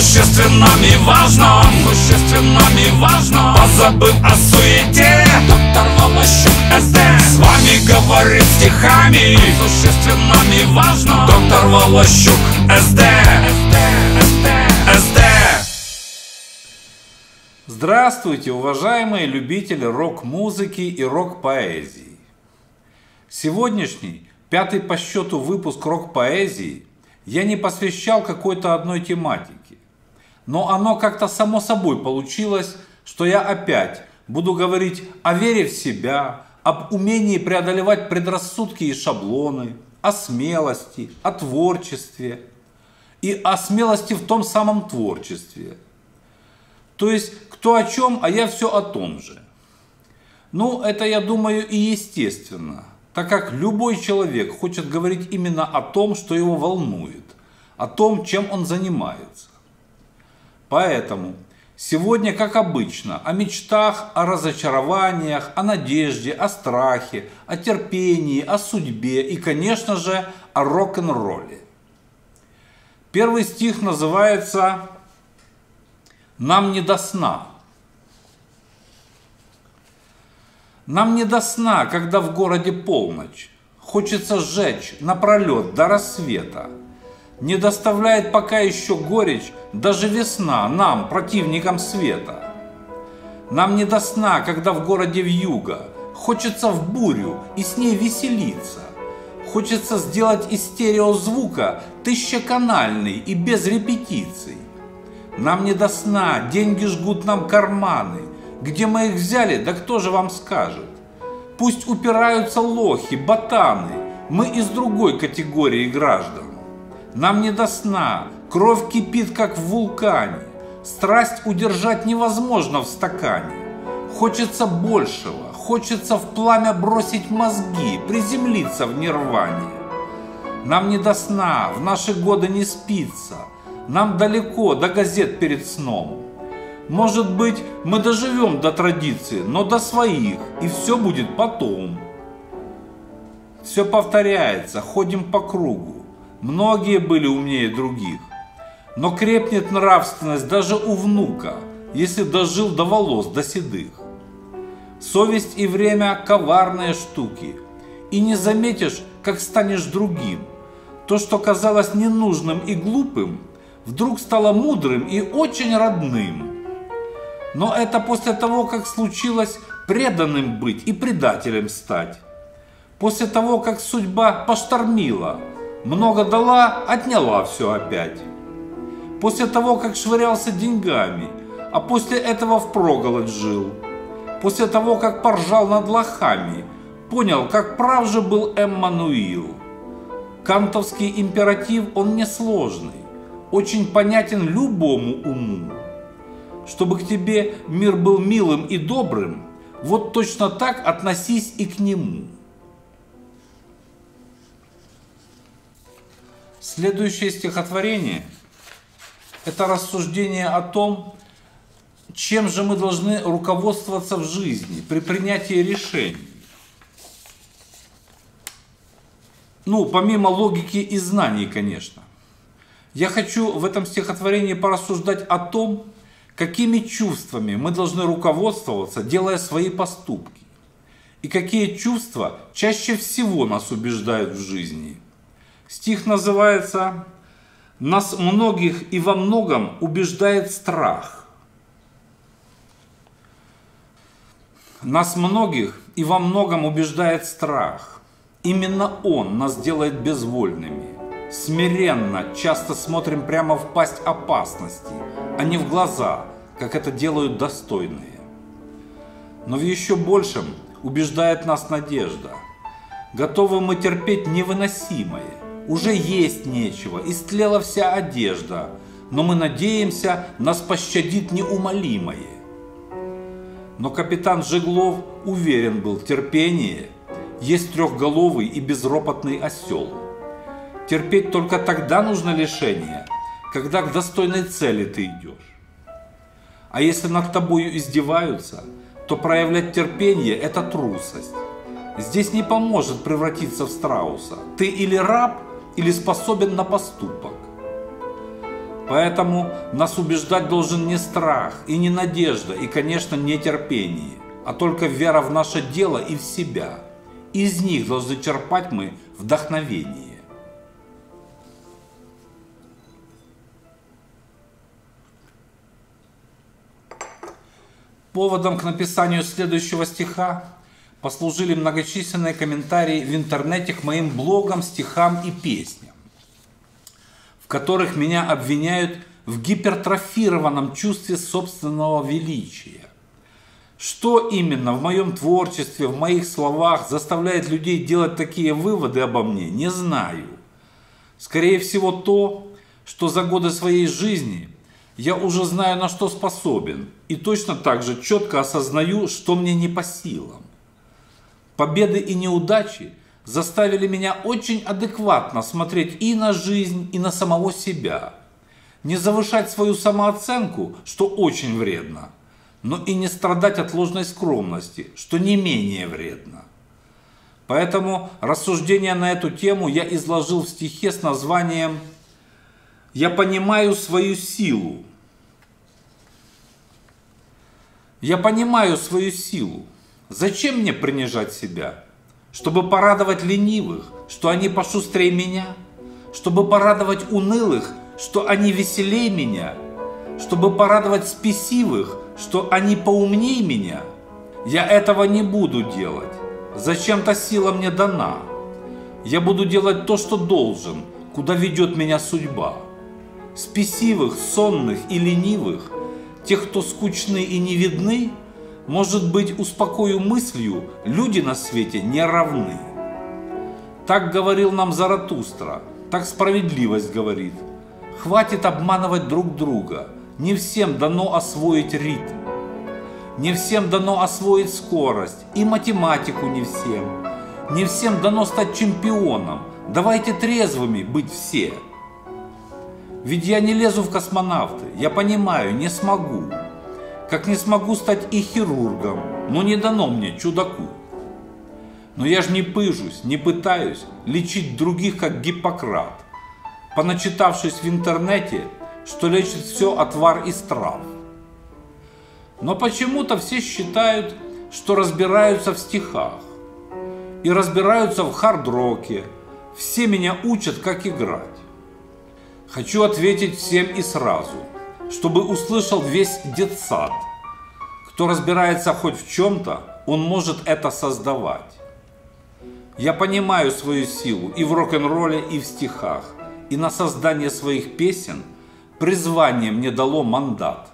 существенно и важно, позабыв о суете, доктор Волощук СД с вами говорит стихами. Существенно и важно, доктор Волощук СД. Здравствуйте, уважаемые любители рок-музыки и рок-поэзии! Сегодняшний, 5-й по счету выпуск рок-поэзии я не посвящал какой-то одной тематике, но оно как-то само собой получилось, что я опять буду говорить о вере в себя, об умении преодолевать предрассудки и шаблоны, о смелости, о творчестве и о смелости в том самом творчестве. То есть кто о чем, а я все о том же. Ну, это, я думаю, и естественно, так как любой человек хочет говорить именно о том, что его волнует, о том, чем он занимается. Поэтому сегодня, как обычно, о мечтах, о разочарованиях, о надежде, о страхе, о терпении, о судьбе и, конечно же, о рок-н-ролле. Первый стих называется «Нам не до сна». Нам не до сна, когда в городе полночь. Хочется сжечь напролет до рассвета. Не доставляет пока еще горечь даже весна нам, противникам света. Нам не до сна, когда в городе вьюга. Хочется в бурю и с ней веселиться. Хочется сделать из стереозвука тысячеканальный и без репетиций. Нам не до сна, деньги жгут нам карманы. Где мы их взяли, да кто же вам скажет? Пусть упираются лохи, ботаны. Мы из другой категории граждан. Нам не до сна, кровь кипит, как в вулкане. Страсть удержать невозможно в стакане. Хочется большего, хочется в пламя бросить мозги, приземлиться в нирване. Нам не до сна, в наши годы не спится. Нам далеко до газет перед сном. Может быть, мы доживем до традиции, но до своих, и все будет потом. Все повторяется, ходим по кругу. Многие были умнее других, но крепнет нравственность даже у внука, если дожил до волос, до седых. Совесть и время – коварные штуки, и не заметишь, как станешь другим. То, что казалось ненужным и глупым, вдруг стало мудрым и очень родным. Но это после того, как случилось преданным быть и предателем стать. После того, как судьба поштормила, много дала, отняла все опять. После того, как швырялся деньгами, а после этого впроголодь жил. После того, как поржал над лохами, понял, как прав же был Эммануил. Кантовский императив, он несложный, очень понятен любому уму. Чтобы к тебе мир был милым и добрым, вот точно так относись и к нему. Следующее стихотворение – это рассуждение о том, чем же мы должны руководствоваться в жизни при принятии решений. Ну, помимо логики и знаний, конечно. Я хочу в этом стихотворении порассуждать о том, какими чувствами мы должны руководствоваться, делая свои поступки, и какие чувства чаще всего нас убеждают в жизни. Стих называется «Нас многих и во многом убеждает страх». Нас многих и во многом убеждает страх. Именно он нас делает безвольными. Смиренно часто смотрим прямо в пасть опасности, а не в глаза, как это делают достойные. Но в еще большем убеждает нас надежда. Готовы мы терпеть невыносимое. Уже есть нечего, истлела вся одежда, но мы надеемся, нас пощадит неумолимое. Но капитан Жиглов уверен был: терпение есть трехголовый и безропотный осел. Терпеть только тогда нужно лишение, когда к достойной цели ты идешь. А если над тобою издеваются, то проявлять терпение – это трусость. Здесь не поможет превратиться в страуса. Ты или раб, или способен на поступок. Поэтому нас убеждать должен не страх, и не надежда, и, конечно, не терпение, а только вера в наше дело и в себя. Из них должны черпать мы вдохновение. Поводом к написанию следующего стиха послужили многочисленные комментарии в интернете к моим блогам, стихам и песням, в которых меня обвиняют в гипертрофированном чувстве собственного величия. Что именно в моем творчестве, в моих словах заставляет людей делать такие выводы обо мне, не знаю. Скорее всего то, что за годы своей жизни я уже знаю, на что способен, и точно так же четко осознаю, что мне не по силам. Победы и неудачи заставили меня очень адекватно смотреть и на жизнь, и на самого себя. Не завышать свою самооценку, что очень вредно, но и не страдать от ложной скромности, что не менее вредно. Поэтому рассуждения на эту тему я изложил в стихе с названием «Я понимаю свою силу». Я понимаю свою силу. Зачем мне принижать себя? Чтобы порадовать ленивых, что они пошустрее меня? Чтобы порадовать унылых, что они веселее меня? Чтобы порадовать спесивых, что они поумнее меня? Я этого не буду делать. Зачем-то сила мне дана. Я буду делать то, что должен, куда ведет меня судьба. Спесивых, сонных и ленивых, тех, кто скучны и не видны, может быть, успокою мыслью, люди на свете не равны. Так говорил нам Заратустра, так справедливость говорит. Хватит обманывать друг друга, не всем дано освоить ритм. Не всем дано освоить скорость, и математику не всем. Не всем дано стать чемпионом, давайте трезвыми быть все. Ведь я не лезу в космонавты, я понимаю, не смогу. Как не смогу стать и хирургом, но не дано мне, чудаку. Но я же не пыжусь, не пытаюсь лечить других, как Гиппократ, поначитавшись в интернете, что лечит все отвар из трав. Но почему-то все считают, что разбираются в стихах и разбираются в хард-роке. Все меня учат, как играть. Хочу ответить всем и сразу, чтобы услышал весь детсад. Кто разбирается хоть в чем-то, он может это создавать. Я понимаю свою силу и в рок-н-ролле, и в стихах, и на создание своих песен призвание мне дало мандат.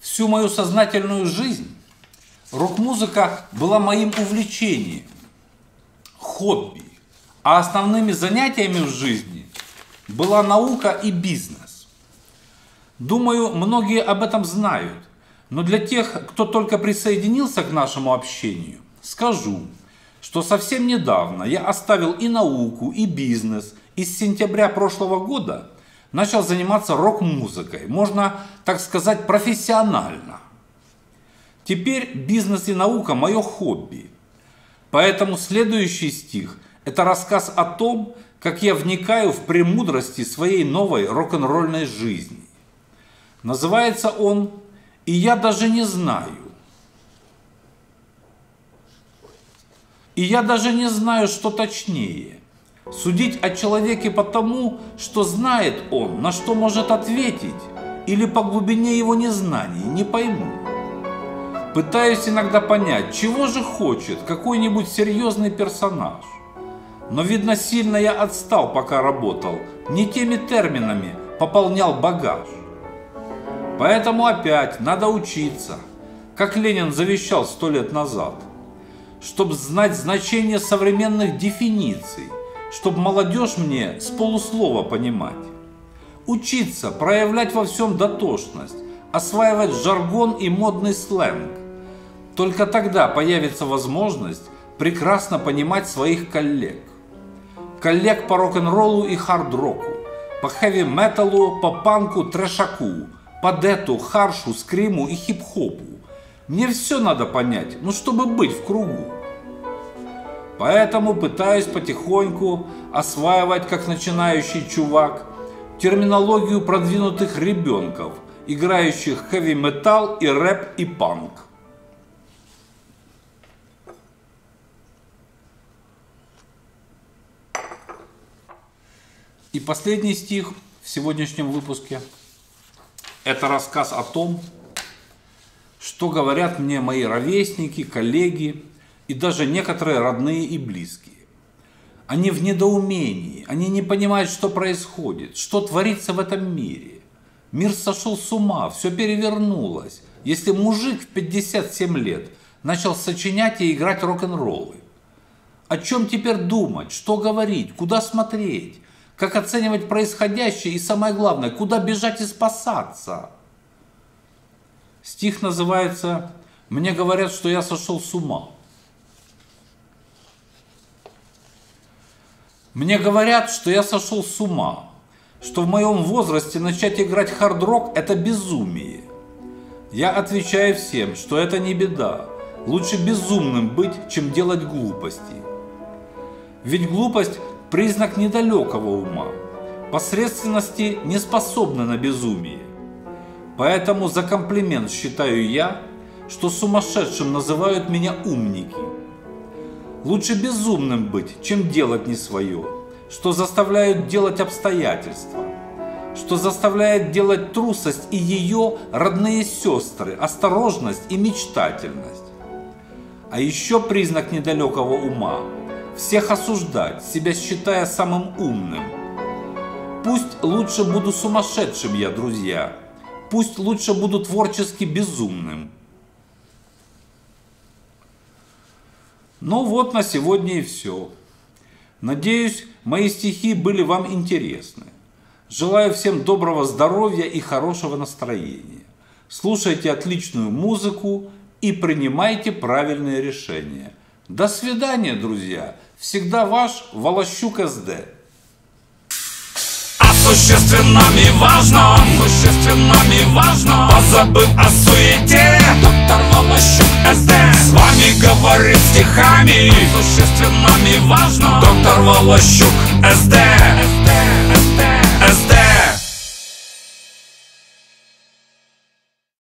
Всю мою сознательную жизнь рок-музыка была моим увлечением, хобби, а основными занятиями в жизни была наука и бизнес. Думаю, многие об этом знают, но для тех, кто только присоединился к нашему общению, скажу, что совсем недавно я оставил и науку, и бизнес, и с сентября прошлого года начал заниматься рок-музыкой, можно так сказать, профессионально. Теперь бизнес и наука – мое хобби. Поэтому следующий стих – это рассказ о том, как я вникаю в премудрости своей новой рок-н-ролльной жизни. Называется он «И я даже не знаю». И я даже не знаю, что точнее. Судить о человеке по тому, что знает он, на что может ответить, или по глубине его незнаний, не пойму. Пытаюсь иногда понять, чего же хочет какой-нибудь серьезный персонаж. Но, видно, сильно я отстал, пока работал, не теми терминами пополнял багаж. Поэтому опять надо учиться, как Ленин завещал 100 лет назад, чтобы знать значение современных дефиниций, чтобы молодежь мне с полуслова понимать. Учиться, проявлять во всем дотошность, осваивать жаргон и модный сленг. Только тогда появится возможность прекрасно понимать своих коллег. Коллег по рок-н-роллу и хард-року, по хэви-металу, по панку, трэшаку, по дету, харшу, скриму и хип-хопу, Мне все надо понять, ну чтобы быть в кругу. Поэтому пытаюсь потихоньку осваивать, как начинающий чувак, терминологию продвинутых ребенков, играющих хэви-метал и рэп и панк. И последний стих в сегодняшнем выпуске – это рассказ о том, что говорят мне мои ровесники, коллеги и даже некоторые родные и близкие. Они в недоумении, они не понимают, что происходит, что творится в этом мире. Мир сошел с ума, все перевернулось. Если мужик в 57 лет начал сочинять и играть рок-н-роллы, о чем теперь думать, что говорить, куда смотреть, как оценивать происходящее и, самое главное, куда бежать и спасаться? Стих называется «Мне говорят, что я сошел с ума». Мне говорят, что я сошел с ума, что в моем возрасте начать играть хард-рок – это безумие. Я отвечаю всем, что это не беда, лучше безумным быть, чем делать глупости. Ведь глупость – признак недалекого ума, посредственности не способны на безумие. Поэтому за комплимент считаю я, что сумасшедшим называют меня умники. Лучше безумным быть, чем делать не свое, что заставляют делать обстоятельства, что заставляет делать трусость и ее родные сестры, осторожность и мечтательность. А еще признак недалекого ума — всех осуждать, себя считая самым умным. Пусть лучше буду сумасшедшим я, друзья. Пусть лучше буду творчески безумным. Ну вот на сегодня и все. Надеюсь, мои стихи были вам интересны. Желаю всем доброго здоровья и хорошего настроения. Слушайте отличную музыку и принимайте правильные решения. До свидания, друзья! Всегда ваш Волощук СД. О существенном и важном, позабыв о суете, доктор Волощук СД с вами говорит стихами. О существенном и важном, доктор Волощук СД.